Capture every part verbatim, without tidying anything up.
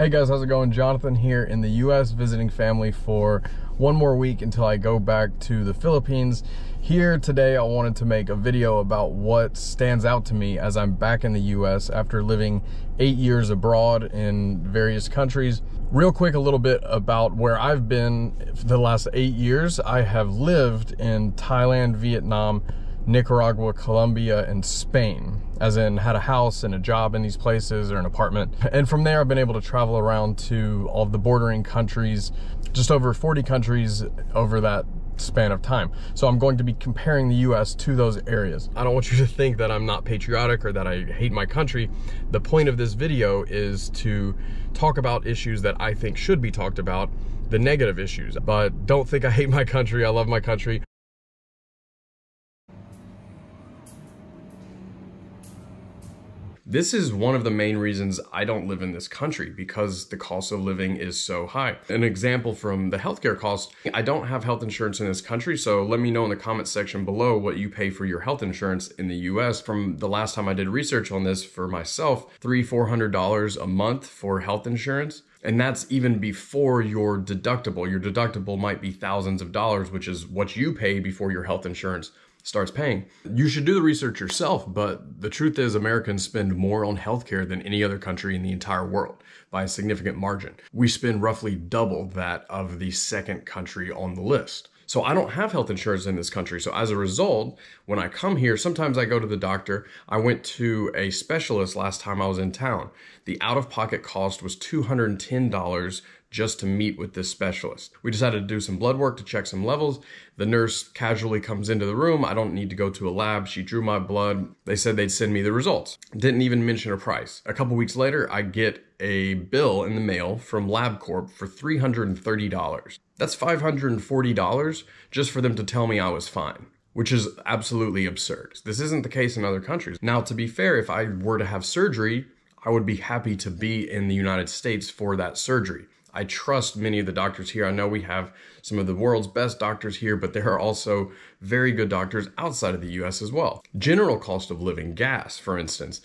Hey guys, how's it going? Jonathan here in the U S visiting family for one more week until I go back to the Philippines. Here today I wanted to make a video about what stands out to me as I'm back in the U S after living eight years abroad in various countries. Real quick, a little bit about where I've been for the last eight years. I have lived in Thailand, Vietnam, Nicaragua, Colombia, and Spain, as in had a house and a job in these places or an apartment. And from there, I've been able to travel around to all of the bordering countries, just over forty countries over that span of time. So I'm going to be comparing the U S to those areas. I don't want you to think that I'm not patriotic or that I hate my country. The point of this video is to talk about issues that I think should be talked about, the negative issues. But don't think I hate my country. I love my country. This is one of the main reasons I don't live in this country, because the cost of living is so high. An example from the healthcare cost, I don't have health insurance in this country, so let me know in the comments section below what you pay for your health insurance in the U S. From the last time I did research on this for myself, three, four hundred dollars a month for health insurance. And that's even before your deductible. Your deductible might be thousands of dollars, which is what you pay before your health insurance starts paying. You should do the research yourself, but the truth is Americans spend more on healthcare than any other country in the entire world by a significant margin. We spend roughly double that of the second country on the list. So I don't have health insurance in this country. So as a result, when I come here, sometimes I go to the doctor. I went to a specialist last time I was in town. The out-of-pocket cost was two hundred ten dollars just to meet with this specialist. We decided to do some blood work to check some levels. The nurse casually comes into the room. I don't need to go to a lab. She drew my blood. They said they'd send me the results. Didn't even mention a price. A couple weeks later, I get a bill in the mail from LabCorp for three hundred thirty dollars. That's five hundred forty dollars just for them to tell me I was fine, which is absolutely absurd. This isn't the case in other countries. Now, to be fair, if I were to have surgery, I would be happy to be in the United States for that surgery. I trust many of the doctors here. I know we have some of the world's best doctors here, but there are also very good doctors outside of the U S as well. General cost of living, gas, for instance.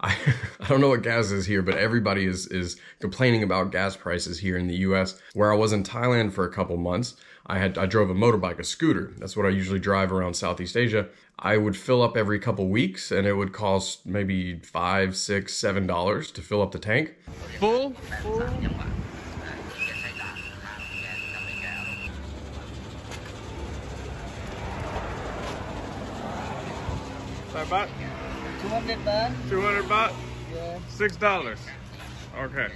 I, I don't know what gas is here, but everybody is, is complaining about gas prices here in the U S. Where I was in Thailand for a couple months, I had I drove a motorbike, a scooter. That's what I usually drive around Southeast Asia. I would fill up every couple weeks, and it would cost maybe five, six, seven dollars to fill up the tank. Full. Full. Baht? two hundred baht. two hundred baht? Yeah. six dollars. Okay.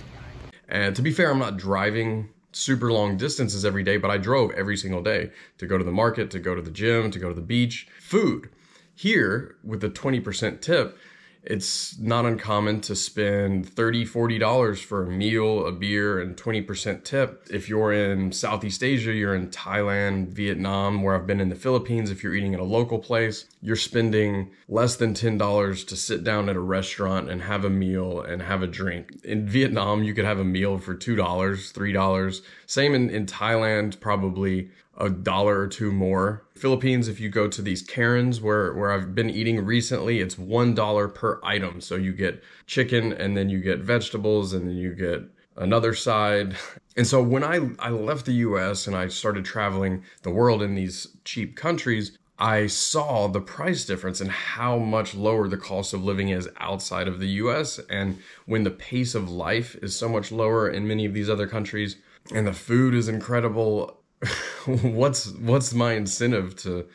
And to be fair, I'm not driving super long distances every day, but I drove every single day to go to the market, to go to the gym, to go to the beach. Food. Here, with the twenty percent tip, it's not uncommon to spend thirty, forty dollars for a meal, a beer, and twenty percent tip. If you're in Southeast Asia, you're in Thailand, Vietnam, where I've been in the Philippines, if you're eating at a local place, you're spending less than ten dollars to sit down at a restaurant and have a meal and have a drink. In Vietnam, you could have a meal for two dollars, three dollars. Same in, in Thailand, probably a dollar or two more. Philippines, if you go to these Karens where, where I've been eating recently, it's one dollar per item. So you get chicken, and then you get vegetables, and then you get another side. And so when I, I left the U S and I started traveling the world in these cheap countries, I saw the price difference and how much lower the cost of living is outside of the U S. And when the pace of life is so much lower in many of these other countries, and the food is incredible, what's what's my incentive to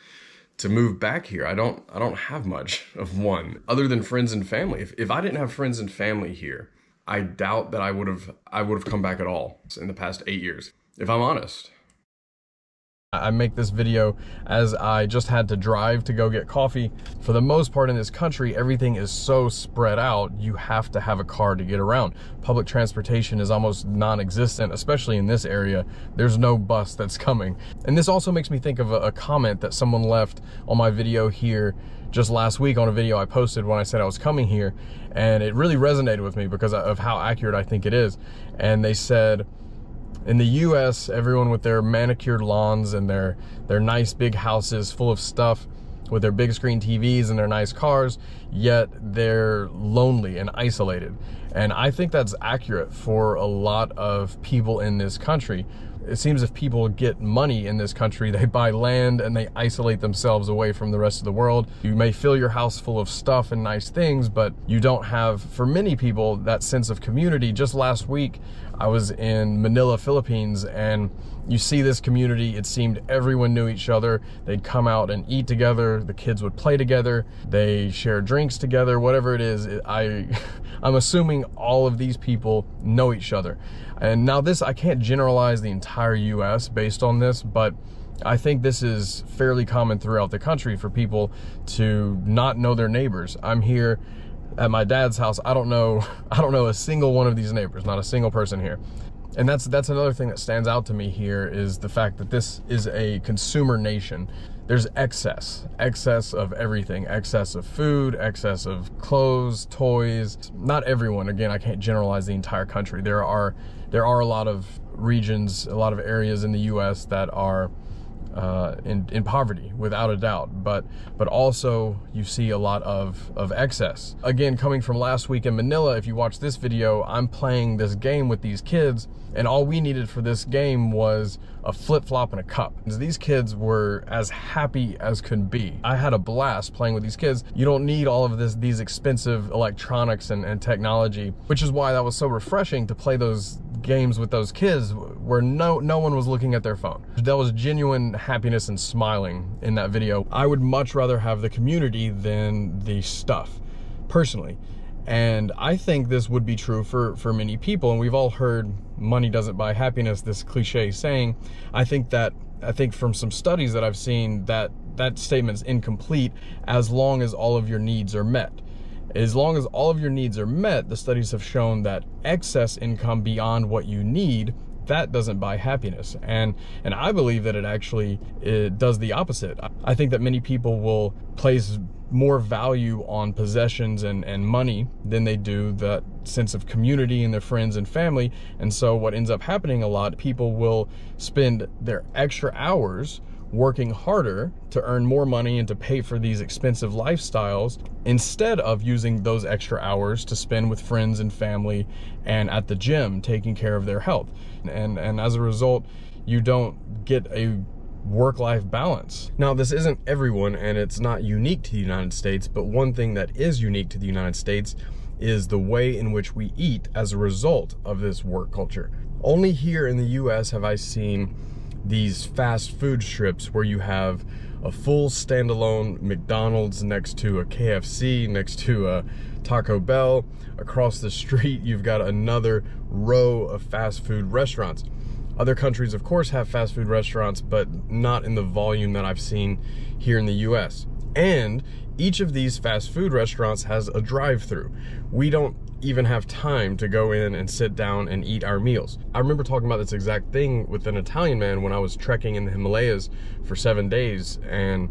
to move back here? I don't I don't have much of one other than friends and family. If if I didn't have friends and family here, I doubt that I would have I would have come back at all in the past eight years. If I'm honest. I make this video as I just had to drive to go get coffee. For the most part in this country, everything is so spread out, you have to have a car to get around. Public transportation is almost non-existent, especially in this area. There's no bus that's coming. And this also makes me think of a, a comment that someone left on my video here just last week on a video I posted when I said I was coming here. And it really resonated with me because of how accurate I think it is. And they said, in the U S, everyone with their manicured lawns and their, their nice big houses full of stuff with their big screen T Vs and their nice cars, yet they're lonely and isolated. And I think that's accurate for a lot of people in this country. It seems if people get money in this country, they buy land and they isolate themselves away from the rest of the world. You may fill your house full of stuff and nice things, but you don't have, for many people, that sense of community. Just last week, I was in Manila, Philippines, and you see this community. It seemed everyone knew each other. They'd come out and eat together. The kids would play together. They share drinks together, whatever it is. I, I'm assuming all of these people know each other. And now this, I can't generalize the entire U S based on this, but I think this is fairly common throughout the country for people to not know their neighbors. I'm here at my dad's house. I don't know, I don't know a single one of these neighbors, not a single person here. And that's, that's another thing that stands out to me here is the fact that this is a consumer nation. There's excess, excess of everything, excess of food, excess of clothes, toys. Not everyone, again, I can't generalize the entire country. There are, there are a lot of regions, a lot of areas in the U S that are uh, in, in poverty, without a doubt. But, but also you see a lot of, of excess. Again, coming from last week in Manila, if you watch this video, I'm playing this game with these kids, and all we needed for this game was a flip-flop and a cup. These kids were as happy as could be. I had a blast playing with these kids. You don't need all of this, these expensive electronics and, and technology, which is why that was so refreshing to play those games with those kids where no, no one was looking at their phone. There was genuine happiness and smiling in that video. I would much rather have the community than the stuff, personally. And I think this would be true for, for many people. And we've all heard money doesn't buy happiness, this cliche saying. I think that, I think from some studies that I've seen that that statement's incomplete as long as all of your needs are met. As long as all of your needs are met, the studies have shown that excess income beyond what you need, that doesn't buy happiness. And, and I believe that it actually it does the opposite. I think that many people will place more value on possessions and, and money than they do that sense of community and their friends and family. And so what ends up happening a lot, people will spend their extra hours working harder to earn more money and to pay for these expensive lifestyles instead of using those extra hours to spend with friends and family and at the gym taking care of their health. And, and as a result, you don't get a work-life balance. Now, this isn't everyone and it's not unique to the United States, but one thing that is unique to the United States is the way in which we eat as a result of this work culture. Only here in the U S have I seen these fast food strips where you have a full standalone McDonald's next to a K F C, next to a Taco Bell. Across the street, you've got another row of fast food restaurants. Other countries, of course, have fast food restaurants, but not in the volume that I've seen here in the U S. And each of these fast food restaurants has a drive-through. We don't even have time to go in and sit down and eat our meals. I remember talking about this exact thing with an Italian man when I was trekking in the Himalayas for seven days and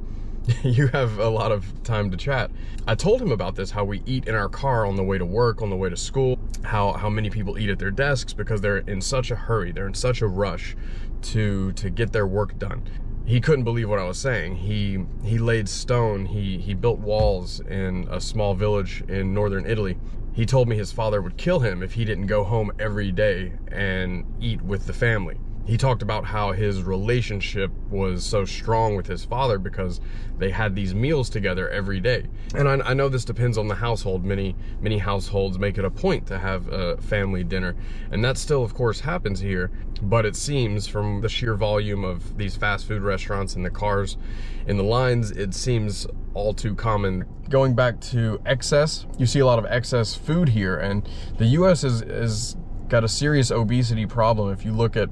you have a lot of time to chat. I told him about this, how we eat in our car on the way to work, on the way to school, how, how many people eat at their desks because they're in such a hurry, they're in such a rush to, to get their work done. He couldn't believe what I was saying. He he laid stone, he, he built walls in a small village in northern Italy. He told me his father would kill him if he didn't go home every day and eat with the family. He talked about how his relationship was so strong with his father because they had these meals together every day. And I, I know this depends on the household. Many, many households make it a point to have a family dinner. And that still, of course, happens here. But it seems from the sheer volume of these fast food restaurants and the cars in the lines, it seems all too common. Going back to excess, you see a lot of excess food here, and the U S is, is got a serious obesity problem. If you look at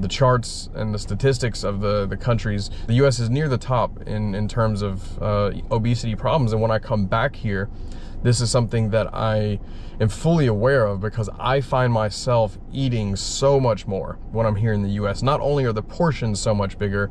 the charts and the statistics of the, the countries, the U S is near the top in, in terms of uh, obesity problems. And when I come back here, this is something that I am fully aware of because I find myself eating so much more when I'm here in the U S. Not only are the portions so much bigger,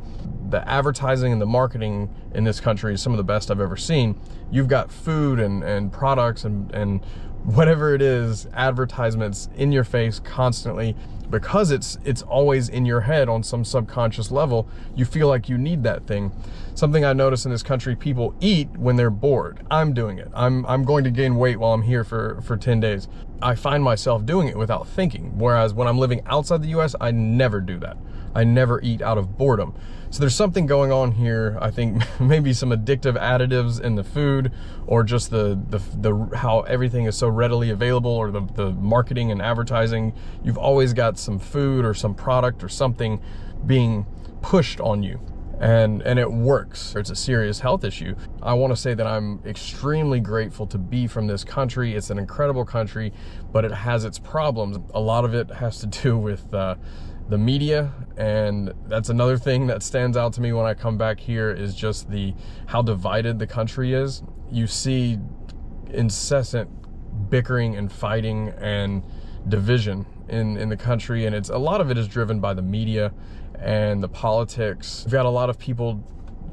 the advertising and the marketing in this country is some of the best I've ever seen. You've got food and, and products and, and whatever it is, advertisements in your face constantly because it's, it's always in your head on some subconscious level. You feel like you need that thing. Something I notice in this country, people eat when they're bored. I'm doing it. I'm, I'm going to gain weight while I'm here for, for ten days. I find myself doing it without thinking. Whereas when I'm living outside the U S, I never do that. I never eat out of boredom. So there's something going on here. I think maybe some addictive additives in the food, or just the the, the how everything is so readily available, or the, the marketing and advertising. You've always got some food or some product or something being pushed on you. And, and it works. It's a serious health issue. I want to say that I'm extremely grateful to be from this country. It's an incredible country, but it has its problems. A lot of it has to do with uh, the media, and that's another thing that stands out to me when I come back here, is just the how divided the country is. You see incessant bickering and fighting and division in, in the country, and it's a lot of it is driven by the media and the politics. We've got a lot of people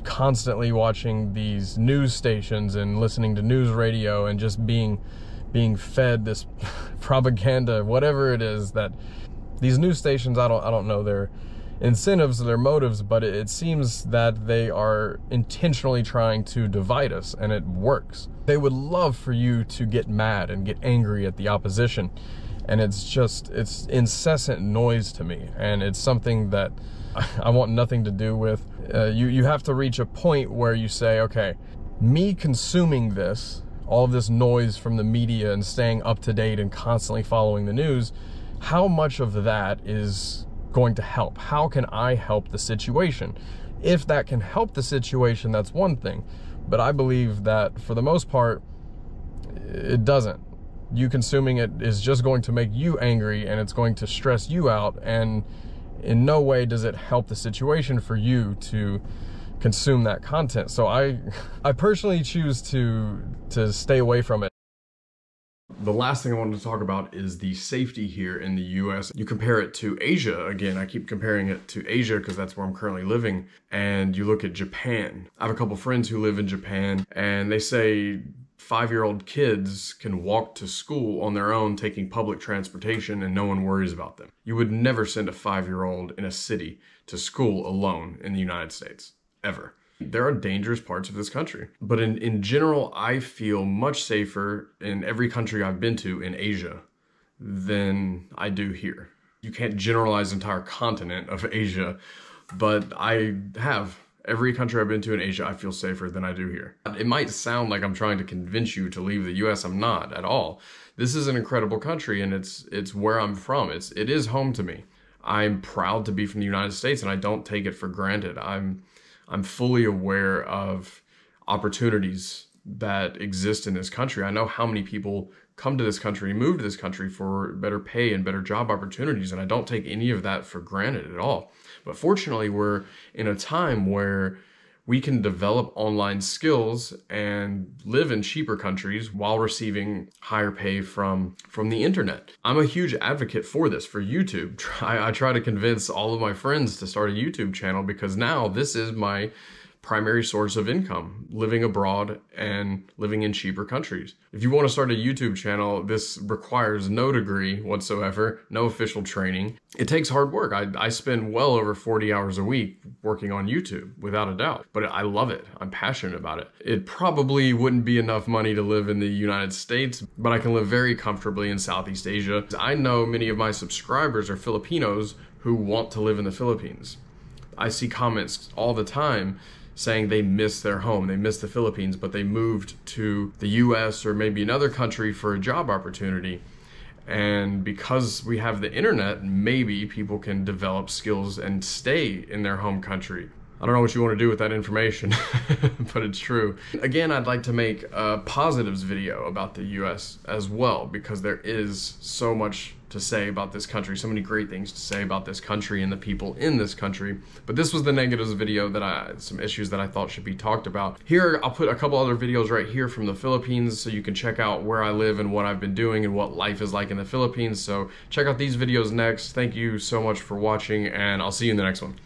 constantly watching these news stations and listening to news radio and just being being fed this propaganda, whatever it is that these news stations, I don't I don't know their incentives, their motives, but it, it seems that they are intentionally trying to divide us, and it works. They would love for you to get mad and get angry at the opposition. And it's just, it's incessant noise to me. And it's something that I want nothing to do with. Uh, you, you have to reach a point where you say, okay, me consuming this, all of this noise from the media and staying up to date and constantly following the news, how much of that is going to help? How can I help the situation? If that can help the situation, that's one thing. But I believe that for the most part, it doesn't. You consuming it is just going to make you angry, and it's going to stress you out, and in no way does it help the situation for you to consume that content. So I I personally choose to to stay away from it. The last thing I wanted to talk about is the safety here in the U S. You compare it to Asia. Again, I keep comparing it to Asia because that's where I'm currently living. And you look at Japan. I have a couple friends who live in Japan, and they say five-year-old kids can walk to school on their own, taking public transportation, and no one worries about them. You would never send a five-year-old in a city to school alone in the United States, ever. There are dangerous parts of this country, but in, in general, I feel much safer in every country I've been to in Asia than I do here. You can't generalize the entire continent of Asia, but I have. Every country I've been to in Asia, I feel safer than I do here. It might sound like I'm trying to convince you to leave the U S. I'm not at all. This is an incredible country, and it's it's where I'm from. It's it is home to me. I'm proud to be from the United States, and I don't take it for granted. I'm I'm fully aware of opportunities that exist in this country. I know how many people come to this country, move to this country for better pay and better job opportunities, and I don't take any of that for granted at all. But fortunately, we're in a time where we can develop online skills and live in cheaper countries while receiving higher pay from, from the internet. I'm a huge advocate for this, for YouTube. I, I try to convince all of my friends to start a YouTube channel, because now this is my primary source of income, living abroad and living in cheaper countries. If you want to start a YouTube channel, this requires no degree whatsoever, no official training. It takes hard work. I, I spend well over forty hours a week working on YouTube, without a doubt, but I love it. I'm passionate about it. It probably wouldn't be enough money to live in the United States, but I can live very comfortably in Southeast Asia. I know many of my subscribers are Filipinos who want to live in the Philippines. I see comments all the time saying they miss their home, they miss the Philippines, but they moved to the U S or maybe another country for a job opportunity. And because we have the internet, maybe people can develop skills and stay in their home country. I don't know what you want to do with that information, but it's true. Again, I'd like to make a positives video about the U S as well, because there is so much to say about this country, so many great things to say about this country and the people in this country. But this was the negatives video that I, some issues that I thought should be talked about. Here, I'll put a couple other videos right here from the Philippines so you can check out where I live and what I've been doing and what life is like in the Philippines. So check out these videos next. Thank you so much for watching, and I'll see you in the next one.